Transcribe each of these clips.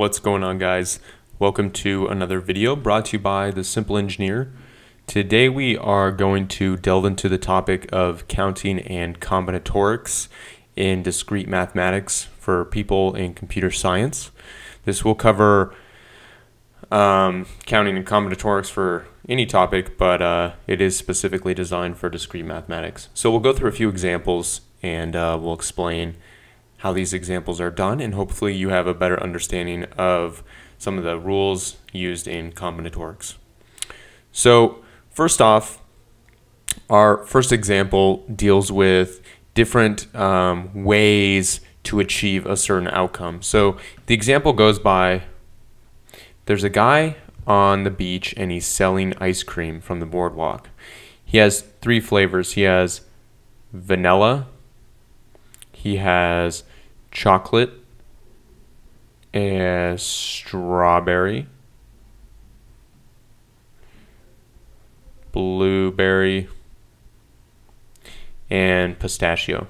What's going on, guys? Welcome to another video brought to you by The Simple Engineer. Today we are going to delve into the topic of counting and combinatorics in discrete mathematics for people in computer science. This will cover counting and combinatorics for any topic, but it is specifically designed for discrete mathematics. So we'll go through a few examples and we'll explain how these examples are done, and hopefully you have a better understanding of some of the rules used in combinatorics. So first off, our first example deals with different ways to achieve a certain outcome. So the example goes by, there's a guy on the beach and he's selling ice cream from the boardwalk. He has three flavors. He has vanilla, he has chocolate, and strawberry, blueberry, and pistachio.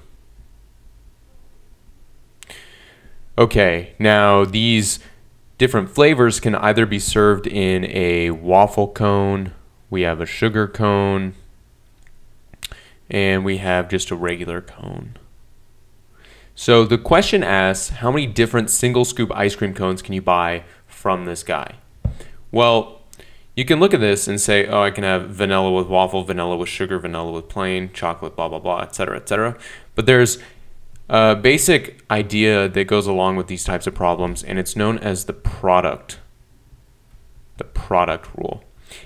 Okay, now these different flavors can either be served in a waffle cone, we have a sugar cone, and we have just a regular cone. So the question asks, how many different single scoop ice cream cones can you buy from this guy? Well, you can look at this and say, oh, I can have vanilla with waffle, vanilla with sugar, vanilla with plain, chocolate, blah, blah, blah, et cetera, et cetera. But there's a basic idea that goes along with these types of problems, and it's known as the product rule.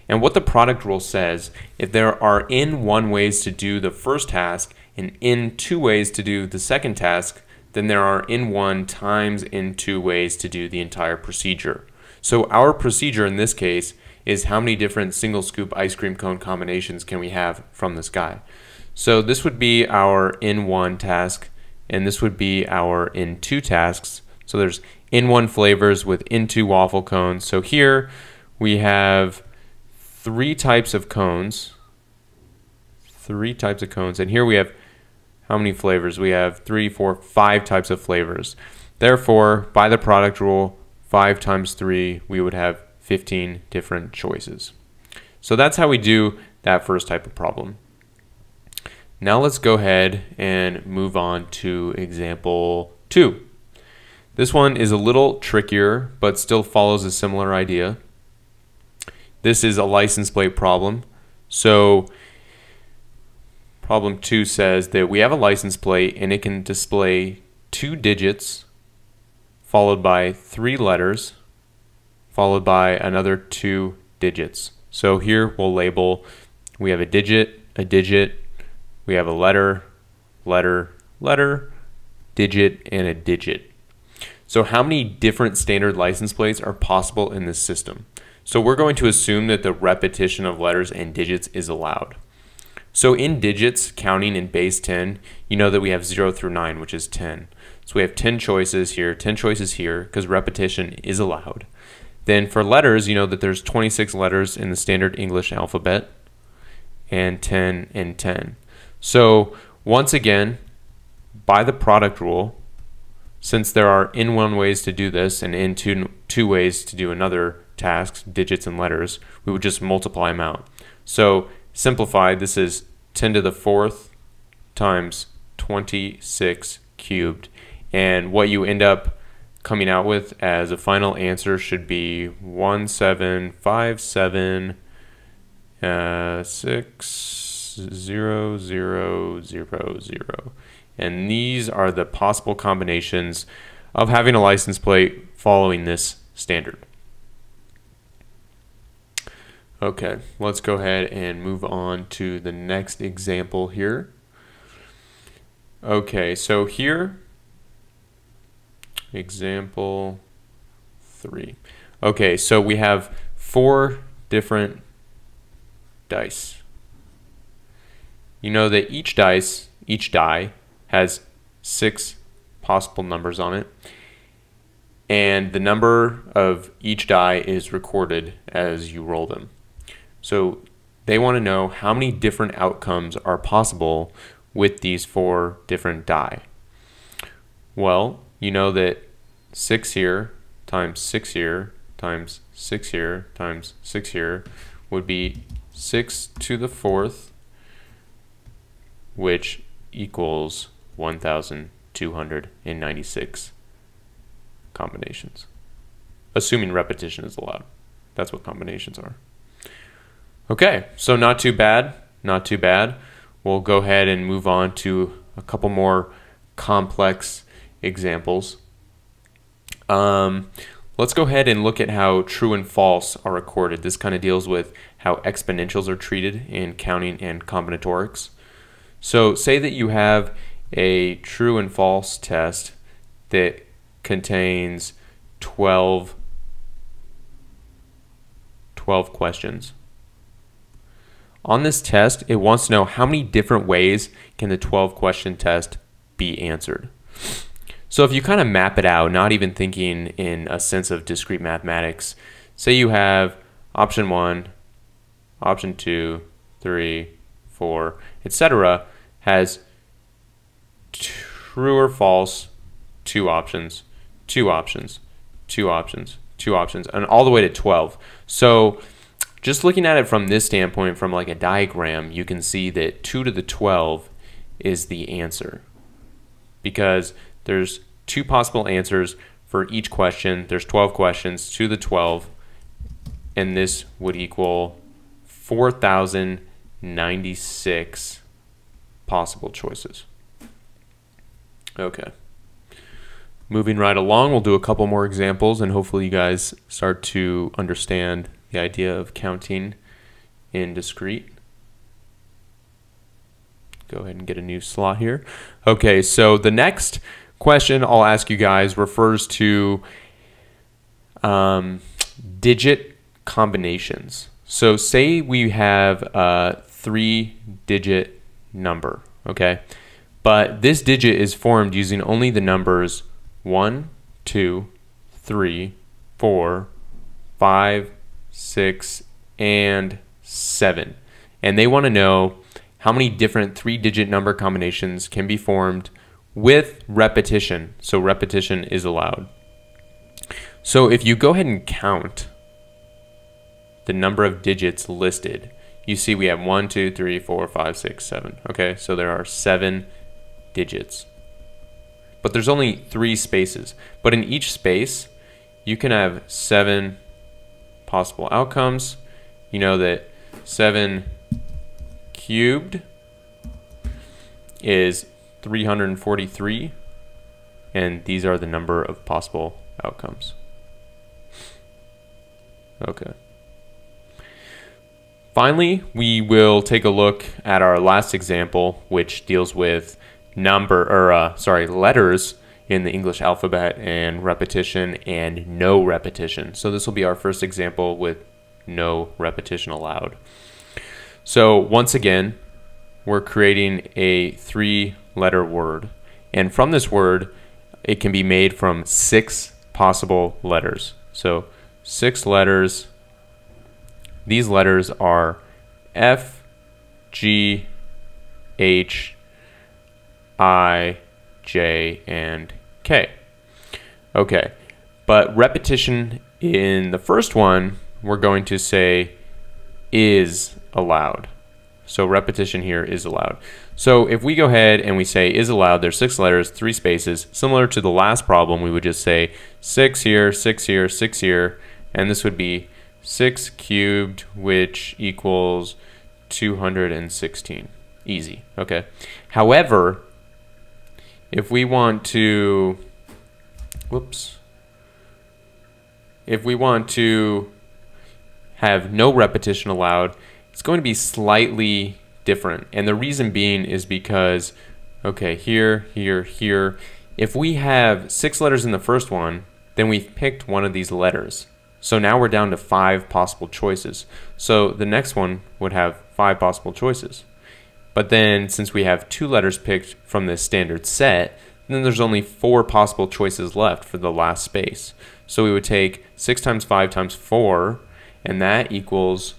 And what the product rule says, if there are n1 ways to do the first task and n2 ways to do the second task, then there are n1 times n2 ways to do the entire procedure. So our procedure in this case is how many different single scoop ice cream cone combinations can we have from this guy. So this would be our n1 task, and this would be our n2 tasks. So there's n1 flavors with n2 waffle cones. So here we have three types of cones, and here we have how many flavors? We have 3, 4, 5 types of flavors. Therefore, by the product rule, 5 times 3, we would have 15 different choices. So that's how we do that first type of problem. Now let's go ahead and move on to example 2. This one is a little trickier, but still follows a similar idea. This is a license plate problem. So problem 2 says that we have a license plate and it can display 2 digits followed by 3 letters followed by another 2 digits. So here we'll label, we have a digit, we have a letter, letter, letter, digit, and a digit. So how many different standard license plates are possible in this system? So we're going to assume that the repetition of letters and digits is allowed. So in digits, counting in base 10, you know that we have 0 through 9, which is 10. So we have 10 choices here, 10 choices here, because repetition is allowed. Then for letters, you know that there's 26 letters in the standard English alphabet, and 10 and 10. So once again, by the product rule, since there are n1 ways to do this and n2 ways to do another tasks, digits and letters, we would just multiply them out. So simplified, this is 10⁴ times 26 cubed, and what you end up coming out with as a final answer should be 1757 6 0 0 0 0. And these are the possible combinations of having a license plate following this standard. Okay, let's go ahead and move on to the next example here. Okay, so here, example 3. Okay, so we have 4 different dice. You know that each die has 6 possible numbers on it, and the number of each die is recorded as you roll them. So they want to know how many different outcomes are possible with these 4 different die. Well, you know that 6 here times 6 here times 6 here times 6 here would be 6 to the 4th, which equals 1,296 combinations, assuming repetition is allowed. That's what combinations are. Okay, so not too bad, not too bad. We'll go ahead and move on to a couple more complex examples. Let's go ahead and look at how true and false are recorded. This kind of deals with how exponentials are treated in counting and combinatorics. So say that you have a true and false test that contains 12 questions. On this test, it wants to know how many different ways can the 12-question test be answered. So if you kind of map it out, not even thinking in a sense of discrete mathematics, say you have option 1, option 2, 3, 4, etc. has true or false, 2 options, 2 options, 2 options, 2 options, and all the way to 12. So just looking at it from this standpoint, from like a diagram, you can see that 2 to the 12 is the answer, because there's 2 possible answers for each question. There's 12 questions, 2 to the 12, and this would equal 4,096 possible choices. Okay. Moving right along, we'll do a couple more examples, and hopefully you guys start to understand the idea of counting in discrete. Go ahead and get a new slot here. Okay, so the next question I'll ask you guys refers to digit combinations. So say we have a 3-digit number, okay? But this digit is formed using only the numbers 1, 2, 3, 4, 5, 6, and 7. And they want to know how many different 3-digit number combinations can be formed with repetition. So repetition is allowed. So if you go ahead and count the number of digits listed, you see we have 1, 2, 3, 4, 5, 6, 7. Okay, so there are 7 digits. But there's only 3 spaces. But in each space, you can have 7 possible outcomes. You know that 7 cubed is 343, and these are the number of possible outcomes. Okay. Finally, we will take a look at our last example, which deals with letters in the English alphabet and repetition and no repetition. So this will be our first example with no repetition allowed. So once again, we're creating a 3-letter word. And from this word, it can be made from 6 possible letters. So 6 letters. These letters are F, G, H, I, J, and K. Okay, but repetition in the first one, we're going to say is allowed. So repetition here is allowed. So if we go ahead and we say is allowed, there's 6 letters, 3 spaces. Similar to the last problem, we would just say 6 here, 6 here, 6 here, and this would be 6 cubed, which equals 216. Easy, okay. However, if we want to, have no repetition allowed, it's going to be slightly different. And the reason being is because, okay, here, here, here, if we have 6 letters in the first one, then we've picked one of these letters. So now we're down to 5 possible choices. So the next one would have 5 possible choices. But then since we have 2 letters picked from this standard set, then there's only 4 possible choices left for the last space. So we would take 6 times 5 times 4, and that equals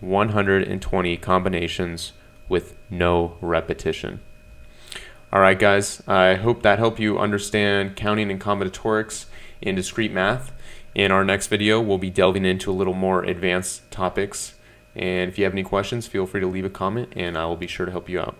120 combinations with no repetition. All right, guys, I hope that helped you understand counting and combinatorics in discrete math. In our next video, we'll be delving into a little more advanced topics. And if you have any questions, feel free to leave a comment and I will be sure to help you out.